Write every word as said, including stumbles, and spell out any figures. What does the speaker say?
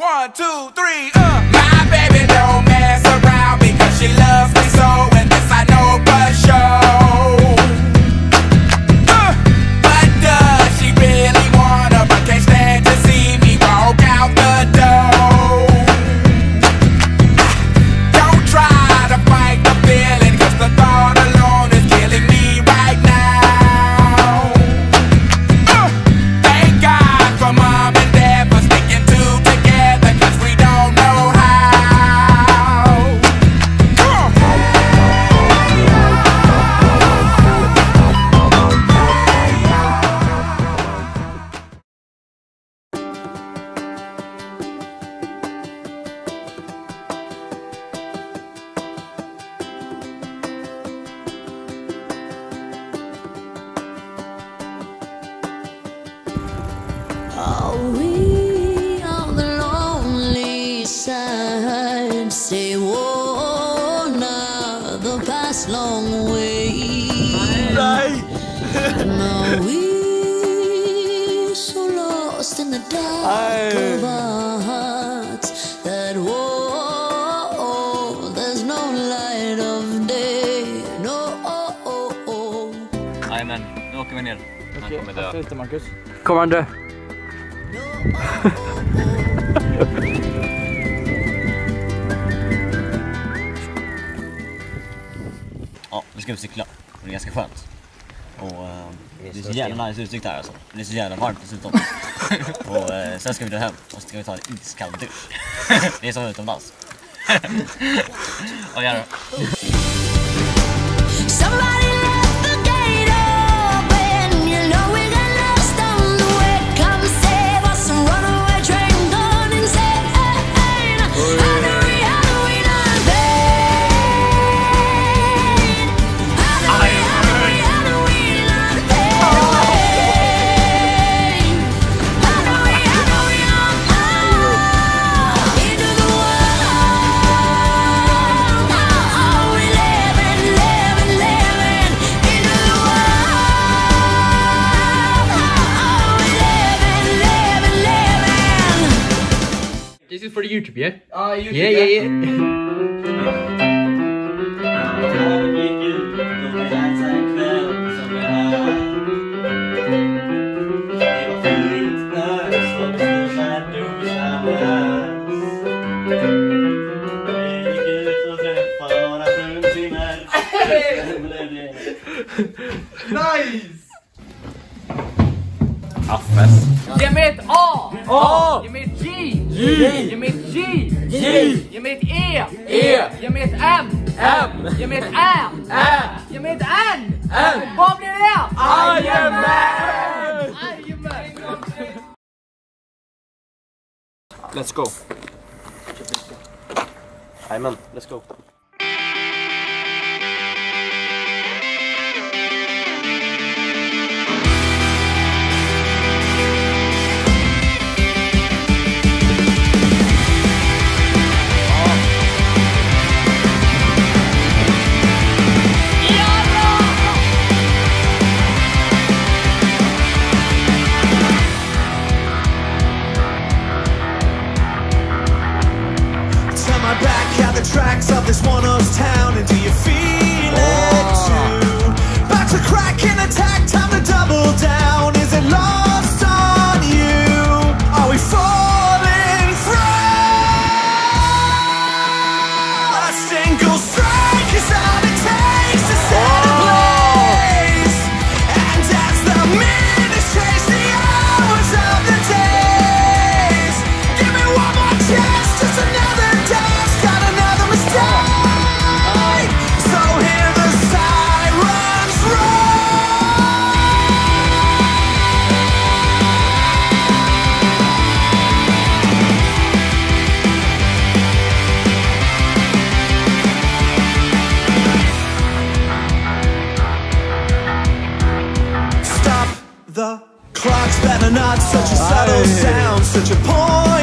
One, two, three, uh My baby don't mess around because she loves me so, and this I know for sure. uh. But does she really wanna, but can't stand to see me walk out the door. Don't try to fight the feeling, cause the thought alone is killing me right now. uh. Thank God for Mom and Dad for sticking to lite, Marcus. Kommer han dö? Ja, nu ska vi cykla. Det är ganska skönt. Och eh, det är så jävla nice utsikt här alltså. Det är så jävla varmt dessutom. Och eh, sen ska vi dra hem och så ska vi ta en iskall dusch. Det är som utomlands. Och jävlar. For the YouTube, yeah? Uh, YouTube, yeah, yeah, yeah. Nice! Affes. Ge mig ett A! A! Ge mig ett G! G! Ge mig ett G! G! Ge mig ett E! E! Ge mig ett M! M! Ge mig ett Ä! Ä! Ge mig ett N! N! Vad blir det? Ajamän! Ajamän! Let's go! Ajamän, let's go! Tracks of this one-horse town, and do you feel it too? Back to crack and attack, time to double down. Is it lost on you? Are we falling from a single strike? Is all it takes to set a place, and as the minutes chase the hours of the days, give me one more chance, just another day. The clock's better not, such a subtle sound, such a point.